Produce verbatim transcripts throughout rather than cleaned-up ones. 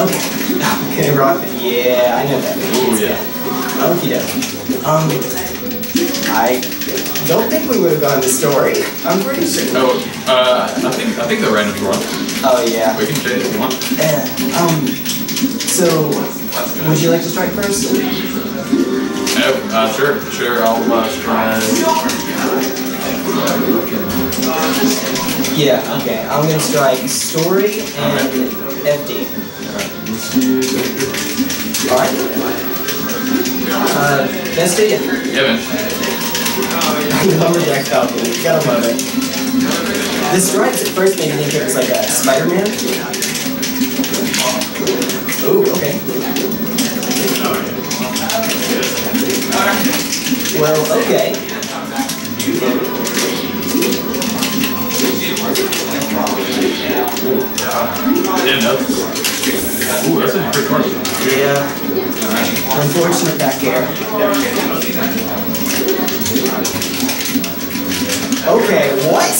Okay. Okay, rock. Yeah, I know that. Oh yeah. Okie dokie. Um, I don't think we would have gotten the story. I'm pretty sure. Oh, uh, I think I think the random's wrong. Oh yeah. We can change it if you want. Yeah. Um. So, would you like to strike first? Oh, uh, sure, sure. I'll uh, try. Yeah. Okay. I'm gonna strike story and right. F D. Alright. Uh, best video. Yeah, man. I'm Jack Falcon. Gotta love it. The stripes at first made me think it was like a Spider-Man. Ooh, okay. Well, okay. Stand up. Ooh, that's a pretty hard one. Yeah. Unfortunate back air. Okay, what?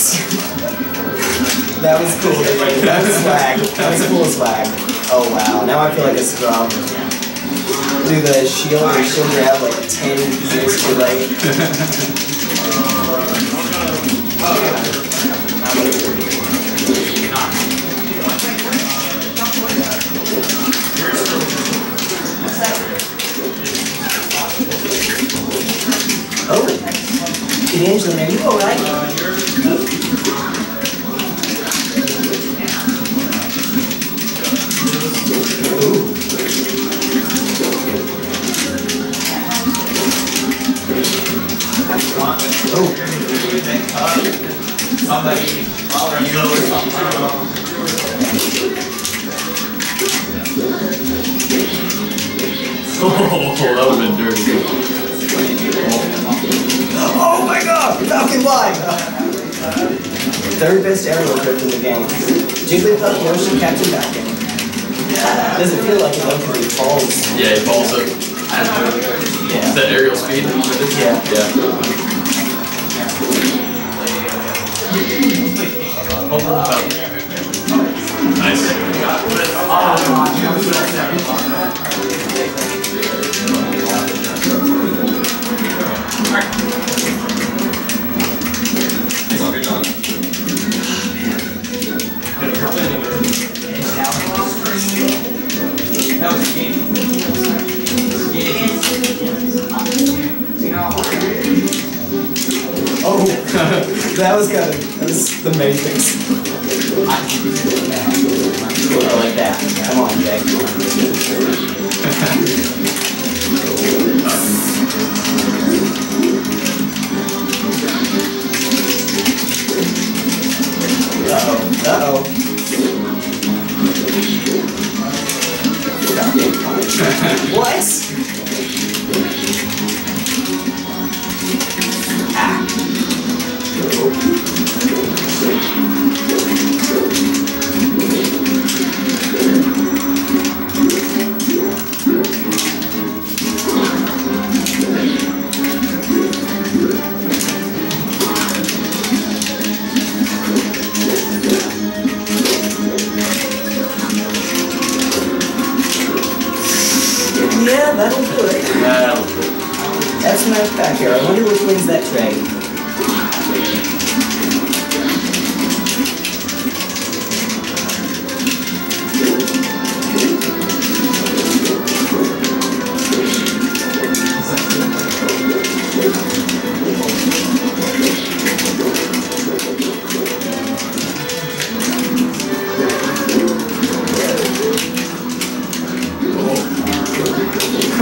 That was cool. That was swag. That was cool swag. Oh wow, now I feel like a scrub. Do the shield or she'll grab like ten years for like. Oh, yeah. Oh, Evangeline, are you alright? Oh, that would have been dirty. Oh my god! Falcon live! Third best aerial drift in the game. Jigglypuff motion capture back in. Does it feel like it luckily falls? Yeah, it falls up. Yeah. Is that aerial speed? Yeah. Yeah. Oh, oh. Nice. Oh. That was a game. Oh, that was good. That was the main thing. I like that. Come on, Jake. Uh-oh. Uh-oh. What? Ah. Yeah, that'll do it. That'll do it. That's my back here. I wonder which wins that trade.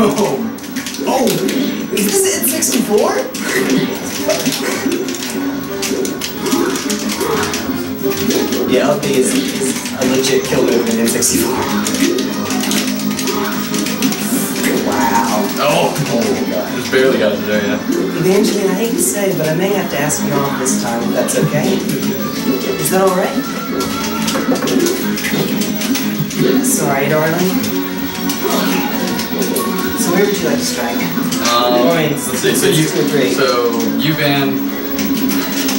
Oh! Oh! Is this it sixty-four? Yeah, up B is, is a legit kill move in N sixty-four. Wow. Oh! Oh my god. Just barely got it there, yeah. Evangeline, I hate to say, but I may have to ask you off this time if that's okay. Is that alright? Sorry, darling. So where would you like to strike? Um, let's see, so you, so you ban,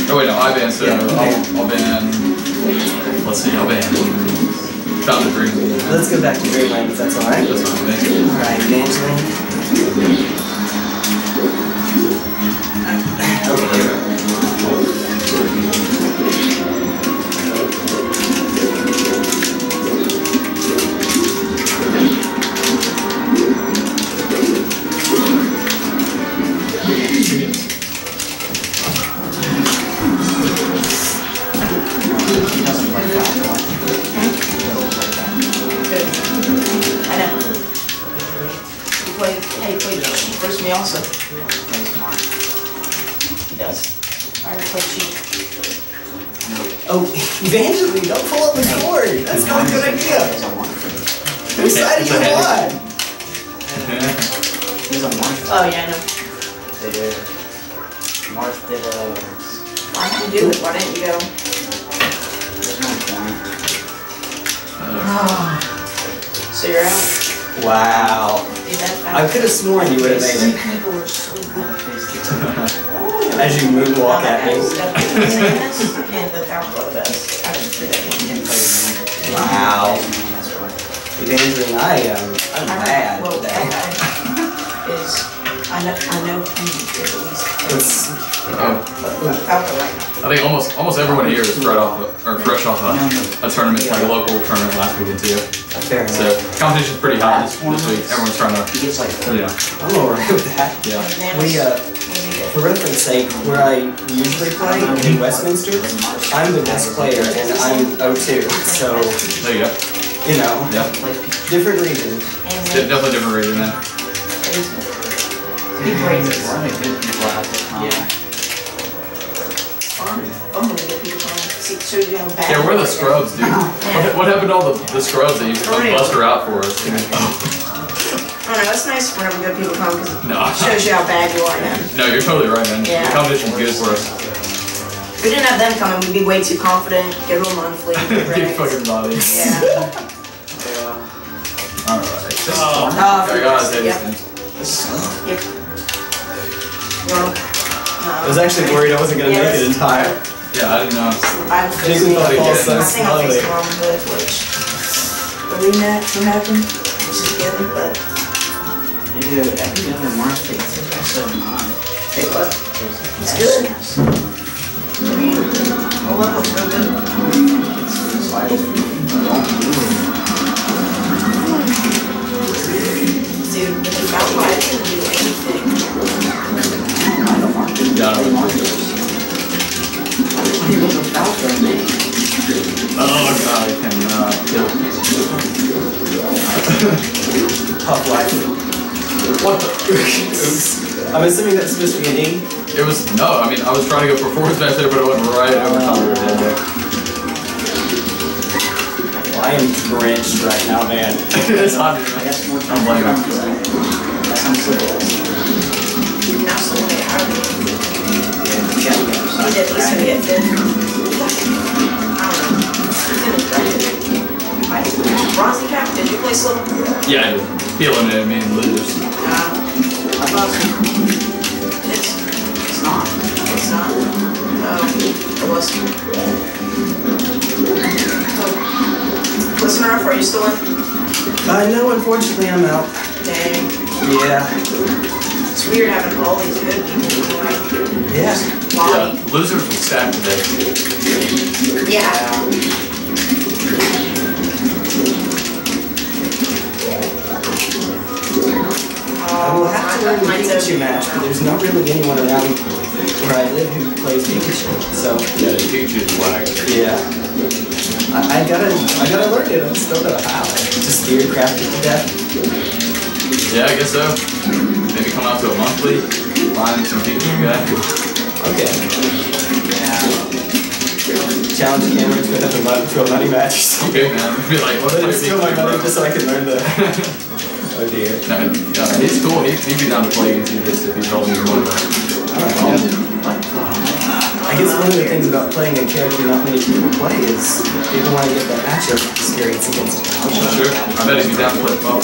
oh wait, no, I ban, so yeah, I'll, I'll ban, let's see, I'll ban Chop and drink. Let's go back to Dreamland if that's alright. That's fine, thank you. Alright, Evangeline. Oh yeah, I know. They did. Marth did a... Why didn't you do it? Why didn't you go? There's no point. So you're out? Wow. Yeah, I could have sworn you would have made it. People were so good. As you moonwalk at me. And the Falcon of us. I didn't do that. Wow. Evangeline, I am. I'm mad today. I know, I know, I think almost almost everyone here is right off of, or fresh off a, a tournament, like a local tournament last weekend too. Fair enough. So competition's pretty hot this, this week. Everyone's trying to. It's like, yeah. I'm alright with that. Yeah. We uh, for reference's sake, where I usually play in Westminster, I'm the best player and I'm oh two. So there you go. You know. Yeah. Different region. De definitely different region, man. Be crazy. We're only good people out there. Yeah. Unbelievable people. Yeah, we're the scrubs, dude. What, what happened to all the, the scrubs that you like, bust her out for us? Yeah. I don't know, it's nice whenever good people come because no. It shows you how bad you are now. No, you're totally right, man. Yeah. The competition's good for us. If we didn't have them coming, we'd be way too confident, get real monthly. You fucking bodies. Yeah. Yeah. Alright. So, oh, there you go. Yep. Yep. Well, no. I was actually worried I wasn't going to yeah, make it in time. Yeah, I didn't know. I was Jigglypuff falls so slowly. I think I'll take good, which... The rematch will happen, which is good, but... Dude, every other Marth thing is so odd. Hey, what? It's good. I mean, I love it's real good. It's like... Dude, if it's out wide, I can do anything. Yeah, I don't want to. Oh god, I cannot. Puff life. What the? Oops. I'm assuming that's supposed to be an E? It was, no, I mean, I was trying to go for four back there, but it went right over top of your head there. Well, I am drenched right now, man. It's hot. I guess more time. I'm like, that sounds simple. Absolutely. Yeah, yeah, so I did listen to it then. I don't know. Bronzy Cap, did you play slow? Yeah, I did. Feeling it, man, lose. Uh, I thought it it's, it's not. It's not. Oh, it was. Oh. Listen up, are you still in? Uh, no, unfortunately, I'm out. Dang. Yeah. It's weird having all these good people who like yeah. Body. Yeah, losers were stacked today. Yeah. I will have to learn the Pikachu match, but there's not really anyone around where I live who plays Pikachu. So yeah, Pikachu's whack. Yeah. I, I gotta I gotta learn it, I'm still gonna how. Just gear crafted to death. Yeah, I guess so. Maybe come out to a monthly, find some people you got. Okay. Yeah. Challenge Cameron to another month to a money match. Okay, man. Be like, what? Let's steal my money just so I can learn the. Oh dear. No, yeah, he's cool. He'd, he'd be down to play against you just if he told me to one. Alright. Yeah. I guess one of the things about playing a character not many people play is people want to get that matchup experience against him. Oh, sure. I bet he'd be down to play well.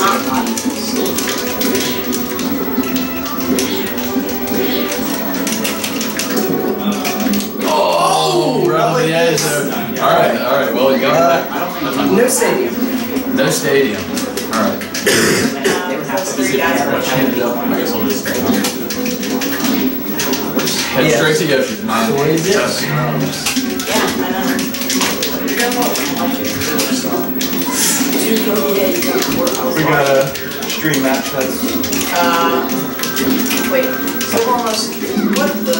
Oh, we're out of the edge. Alright, alright, well, you got uh, that. No stadium. No stadium. Alright. Head straight to Yoshi's. Nine. We got a stream match. Uh, wait. So we're almost. What the?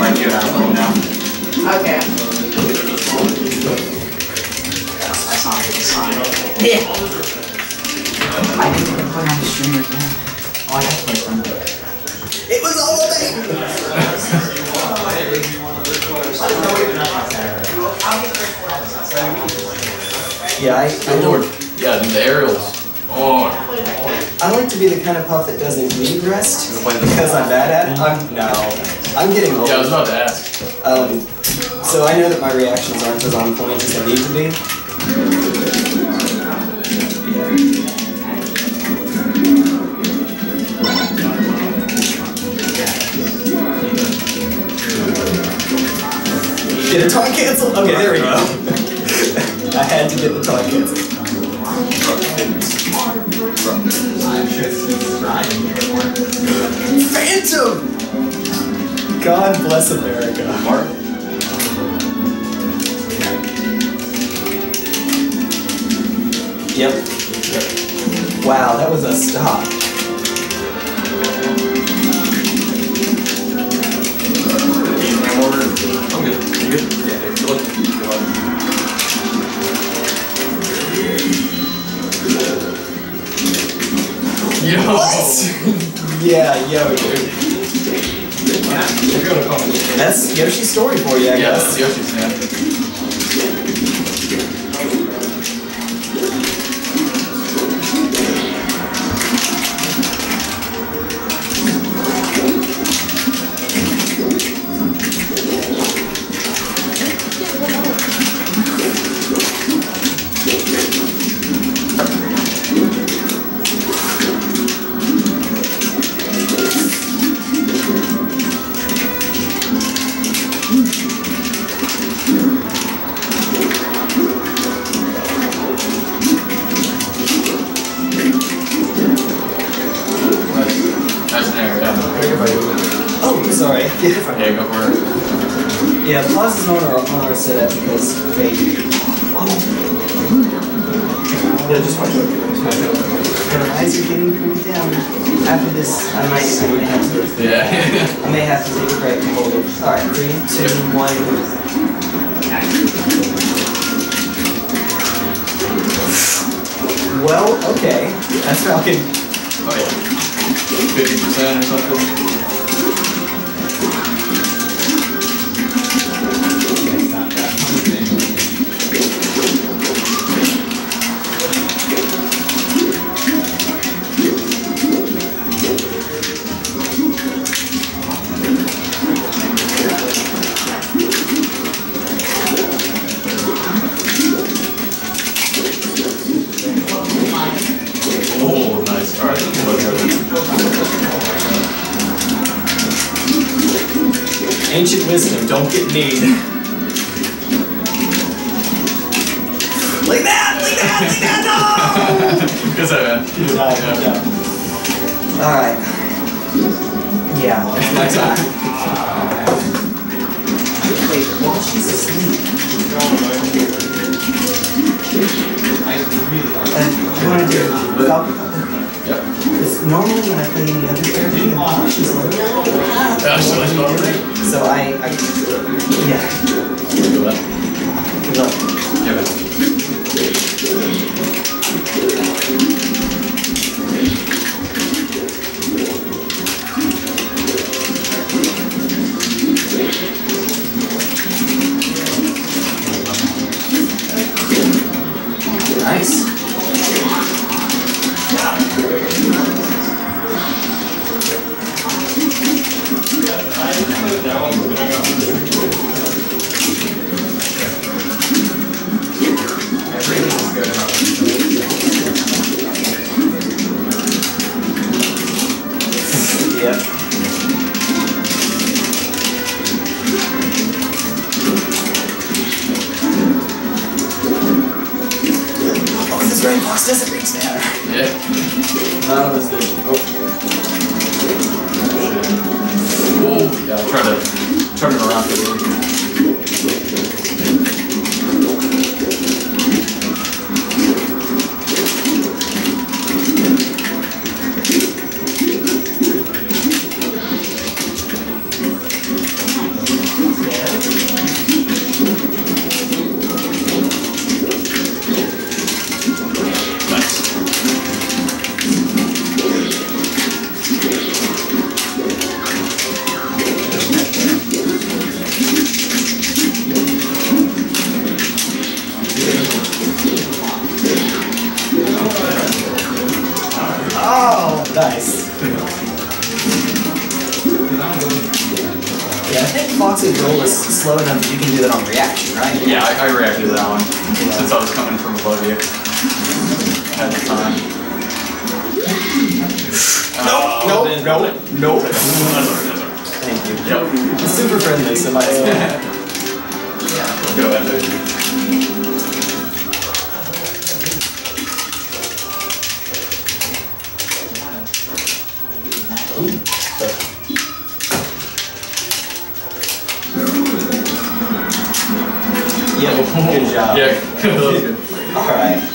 Like you have one now. Okay. Yeah. I didn't even play on the stream again. Oh, I have to play on it. It was all day! Yeah, I... I don't, yeah, the aerials. Oh. I like to be the kind of puff that doesn't need rest, because I'm bad at it. I'm, no. I'm getting old. Yeah, I was about to ask. Um, so I know that my reactions aren't as on point as they need to be. Get a taunt cancel? Okay, there we go. I had to get the taunt cancel. Phantom! God bless America. Marth. Yep. Wow, that was a stop. I'm good. You good? Yeah, look. Yo! What? Yeah, yo, dude. You're gonna call me. That's Yoshi's story for you, I yeah, guess. Yeah, that's Yoshi's, man. Everything's good. matter. Yeah. None of us did. Oh. Whoa. Yeah, try to turn it around a little slow enough that you can do that on reaction, right? Yeah, I, I reacted to that one, yeah. Since I was coming from above you at the time. Nope, nope, nope, nope. Thank you. Yep. It's super friendly, so might as well. Yeah. Yeah. Go ahead, dude. Ooh. Good job. Yeah. Alright.